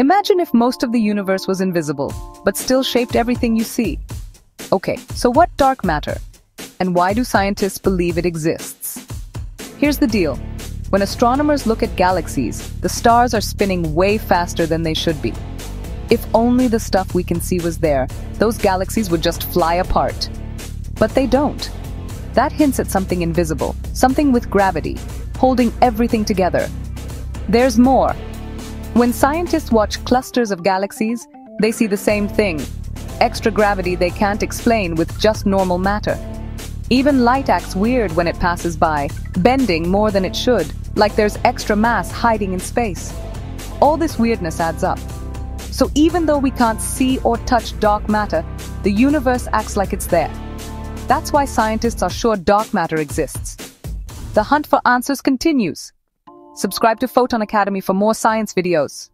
Imagine if most of the universe was invisible, but still shaped everything you see. Okay, so what dark matter? And why do scientists believe it exists? Here's the deal. When astronomers look at galaxies, the stars are spinning way faster than they should be. If only the stuff we can see was there, those galaxies would just fly apart. But they don't. That hints at something invisible, something with gravity, holding everything together. There's more. When scientists watch clusters of galaxies, they see the same thing. Extra gravity they can't explain with just normal matter. Even light acts weird when it passes by, bending more than it should, like there's extra mass hiding in space. All this weirdness adds up. So even though we can't see or touch dark matter, the universe acts like it's there. That's why scientists are sure dark matter exists. The hunt for answers continues. Subscribe to Photon Academy for more science videos.